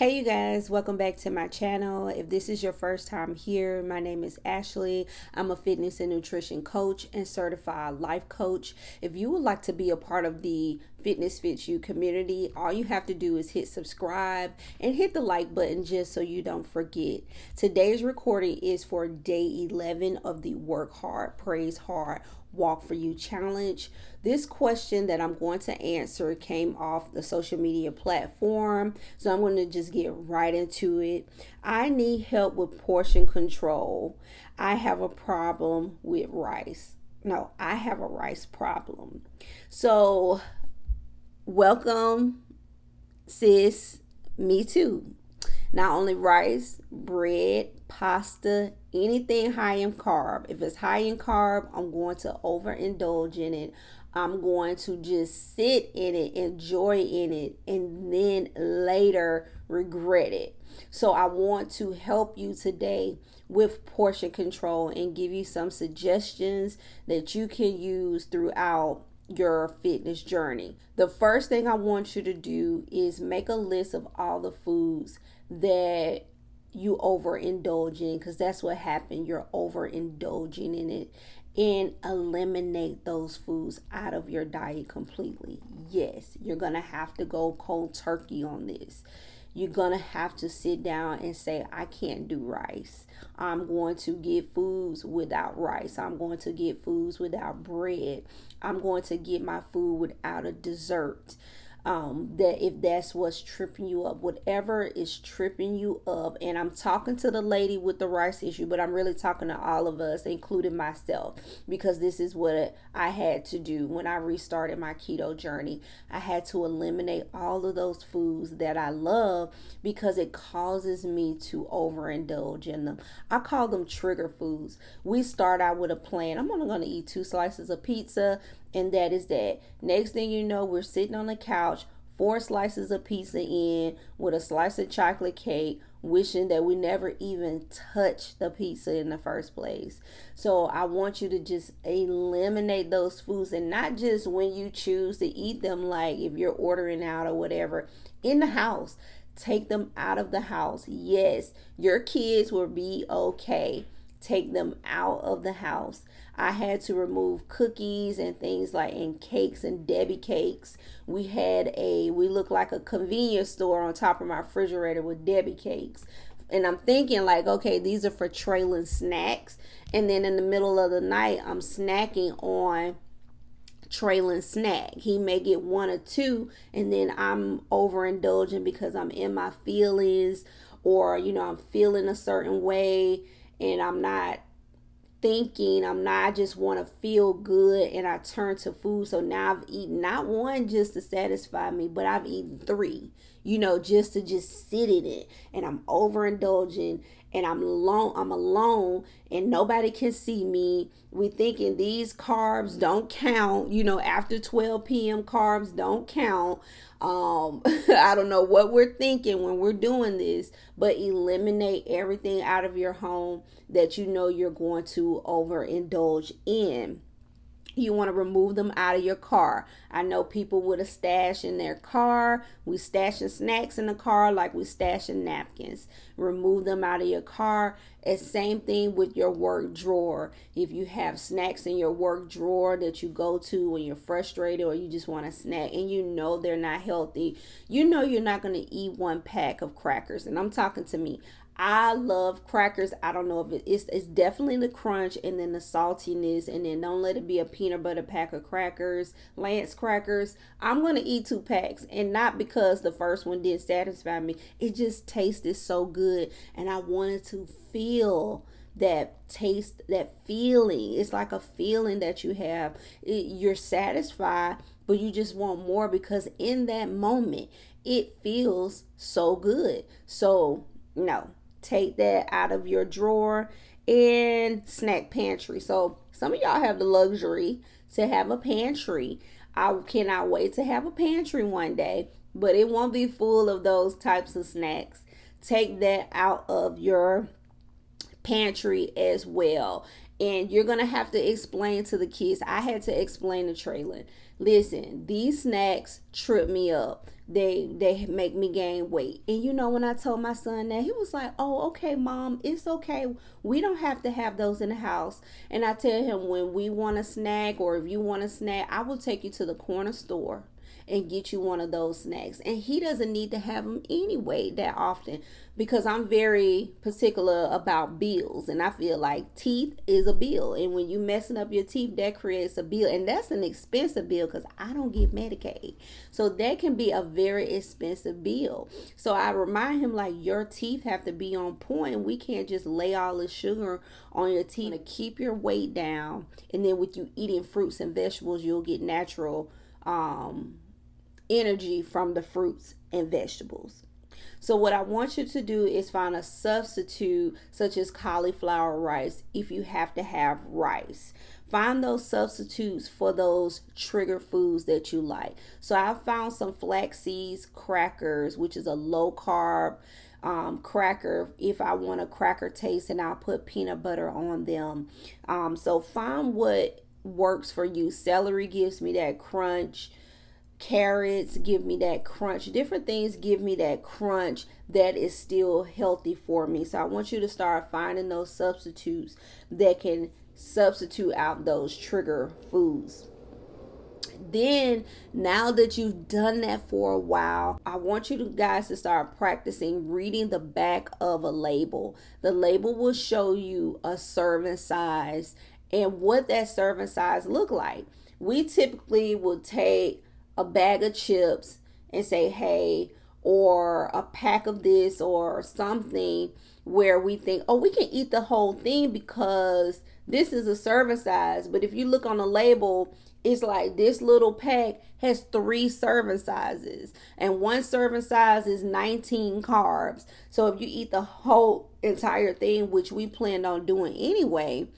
Hey you guys, welcome back to my channel. If this is your first time here, my name is Ashley. I'm a fitness and nutrition coach and certified life coach. If you would like to be a part of the Fitness Fits You community, all you have to do is hit subscribe and hit the like button just so you don't forget. Today's recording is for day 11 of the Work Hard, Praise Hard, Walk For You challenge. This question that I'm going to answer came off the social media platform, so I'm going to just get right into it. I need help with portion control. I have a problem with rice. No, I have a rice problem. So welcome, sis. Me too. Not only rice, bread, pasta, anything high in carb. If it's high in carb, I'm going to overindulge in it. I'm going to just sit in it, enjoy in it, and then later regret it. So I want to help you today with portion control and give you some suggestions that you can use throughout your fitness journey. The first thing I want you to do is make a list of all the foods that you overindulge in, because that's what happened. You're overindulging in it, and eliminate those foods out of your diet completely. Yes, you're gonna have to go cold turkey on this. You're gonna have to sit down and say, I can't do rice. I'm going to get foods without rice. I'm going to get foods without bread. I'm going to get my food without a dessert. That if that's what's tripping you up, whatever is tripping you up. And I'm talking to the lady with the rice issue, but I'm really talking to all of us, including myself, because this is what I had to do when I restarted my keto journey. I had to eliminate all of those foods that I love because it causes me to overindulge in them. I call them trigger foods. We start out with a plan. I'm only going to eat 2 slices of pizza, and that is that. Next thing you know, we're sitting on the couch, 4 slices of pizza in with a slice of chocolate cake, wishing that we never even touched the pizza in the first place. So I want you to just eliminate those foods, and not just when you choose to eat them, like if you're ordering out or whatever, in the house. Take them out of the house. Yes, your kids will be okay. Take them out of the house. I had to remove cookies and things like, and cakes and Debbie cakes. We look like a convenience store on top of my refrigerator with Debbie cakes. And I'm thinking like, okay, these are for Traylon snacks. And then in the middle of the night, I'm snacking on Traylon snack. He may get 1 or 2, and then I'm overindulging because I'm in my feelings, or, you know, I'm feeling a certain way. And I'm not thinking, I just want to feel good, and I turn to food. So now I've eaten not 1 just to satisfy me, but I've eaten 3, you know, just to just sit in it. And I'm overindulging, and I'm alone, and nobody can see me. We thinking these carbs don't count, you know, after 12 p.m. carbs don't count. I don't know what we're thinking when we're doing this, but eliminate everything out of your home that you know you're going to overindulge in. You want to remove them out of your car. I know people with a stash in their car. We stashing snacks in the car like we stashing napkins. Remove them out of your car. And same thing with your work drawer. If you have snacks in your work drawer that you go to when you're frustrated or you just want a snack and you know they're not healthy, you know you're not going to eat 1 pack of crackers. And I'm talking to me. I love crackers. I don't know if it's definitely the crunch and then the saltiness, and then don't let it be a peanut butter pack of crackers, Lance crackers. I'm going to eat 2 packs, and not because the first one didn't satisfy me. It just tasted so good, and I wanted to feel that taste, that feeling. It's like a feeling that you have. You're satisfied, but you just want more because in that moment, it feels so good. So no. Take that out of your drawer and snack pantry. So some of y'all have the luxury to have a pantry. I cannot wait to have a pantry one day, but it won't be full of those types of snacks. Take that out of your pantry as well. And you're going to have to explain to the kids. I had to explain to Traylon, listen, these snacks trip me up. they make me gain weight. And you know, when I told my son that, he was like, oh, okay, Mom, it's okay. We don't have to have those in the house. And I tell him, when we want a snack, or if you want a snack, I will take you to the corner store and get you one of those snacks. And he doesn't need to have them anyway that often, because I'm very particular about bills. And I feel like teeth is a bill. And when you messing up your teeth, that creates a bill. And that's an expensive bill, because I don't get Medicaid. So that can be a very expensive bill. So I remind him, like, your teeth have to be on point. We can't just lay all the sugar on your teeth. To keep your weight down. And then with you eating fruits and vegetables, you'll get natural energy from the fruits and vegetables. So what I want you to do is find a substitute, such as cauliflower rice, if you have to have rice. Find those substitutes for those trigger foods that you like. So I found some flax seeds crackers, which is a low carb cracker. If I want a cracker taste, and I'll put peanut butter on them. So find what works for you. Celery gives me that crunch. Carrots give me that crunch. Different things give me that crunch that is still healthy for me. So I want you to start finding those substitutes that can substitute out those trigger foods. Then, now that you've done that for a while, I want you guys to start practicing reading the back of a label. The label will show you a serving size and what that serving size look like. We typically will take a bag of chips and say, hey, or a pack of this or something, where we think, oh, we can eat the whole thing because this is a serving size. But if you look on the label, it's like this little pack has 3 serving sizes, and one serving size is 19 carbs. So if you eat the whole entire thing, which we planned on doing anyway,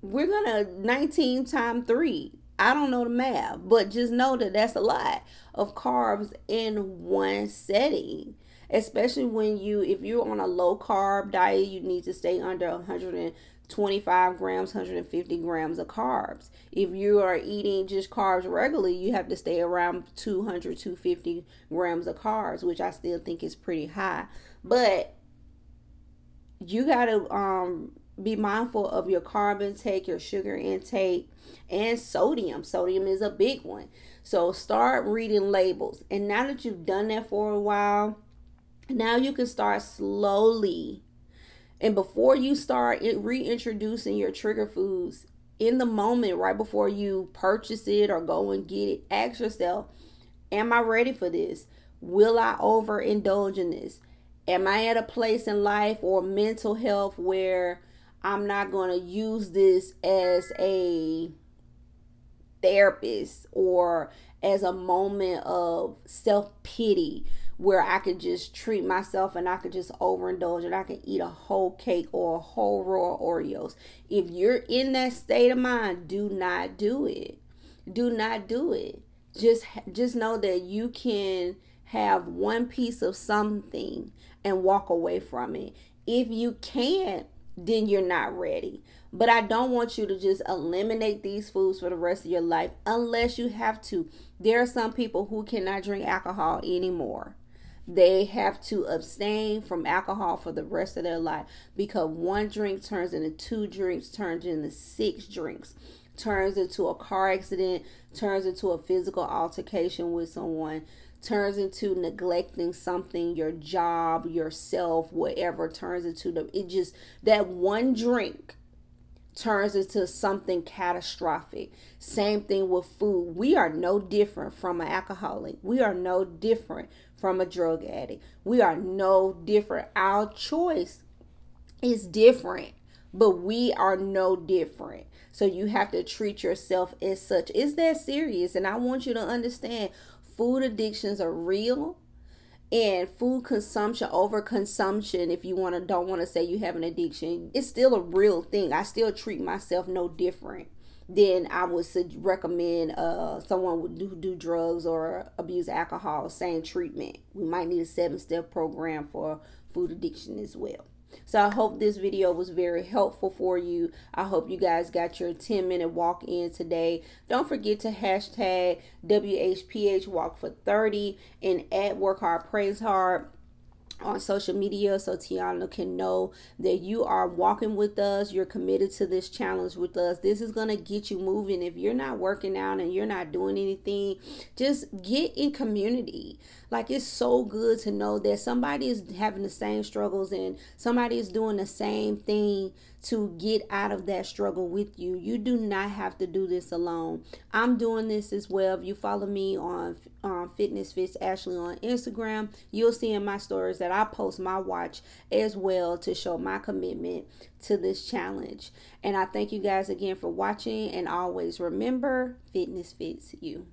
we're gonna 19 times 3. I don't know the math, but just know that that's a lot of carbs in one setting, especially when if you're on a low carb diet, you need to stay under 125 grams, 150 grams of carbs. If you are eating just carbs regularly, you have to stay around 200, 250 grams of carbs, which I still think is pretty high. But you got to be mindful of your carb intake, your sugar intake, and sodium. Sodium is a big one. So start reading labels. And now that you've done that for a while, now you can start slowly. And before you start reintroducing your trigger foods, in the moment, right before you purchase it or go and get it, ask yourself, am I ready for this? Will I overindulge in this? Am I at a place in life or mental health where I'm not going to use this as a therapist or as a moment of self-pity where I could just treat myself and I could just overindulge and I can eat a whole cake or a whole roll of Oreos? If you're in that state of mind, do not do it. Do not do it. Just know that you can have one piece of something and walk away from it. If you can't, then you're not ready. But I don't want you to just eliminate these foods for the rest of your life unless you have to. There are some people who cannot drink alcohol anymore. They have to abstain from alcohol for the rest of their life, because one drink turns into 2 drinks, turns into 6 drinks, turns into a car accident, turns into a physical altercation with someone, turns into neglecting something, your job, yourself, whatever, turns into that one drink turns into something catastrophic. Same thing with food. We are no different from an alcoholic. We are no different from a drug addict. We are no different. Our choice is different, but we are no different. So you have to treat yourself as such. It's that serious. And I want you to understand, food addictions are real, and food consumption, overconsumption, if you don't want to say you have an addiction, it's still a real thing. I still treat myself no different than I would recommend someone would do drugs or abuse alcohol. Same treatment. We might need a 7-step program for food addiction as well. So I hope this video was very helpful for you. I hope you guys got your 10-minute walk in today. Don't forget to hashtag WHPHWalkFor30 and add Work Hard, Praise Hard on social media so Tiana can know that you are walking with us, you're committed to this challenge with us. This is going to get you moving. If you're not working out and you're not doing anything, just get in community. Like, it's so good to know that somebody is having the same struggles and somebody is doing the same thing to get out of that struggle with you. You do not have to do this alone. I'm doing this as well. If you follow me on Fitness Fits Ashley on Instagram, you'll see in my stories that I post my watch as well to show my commitment to this challenge. And I thank you guys again for watching, and always remember, fitness fits you.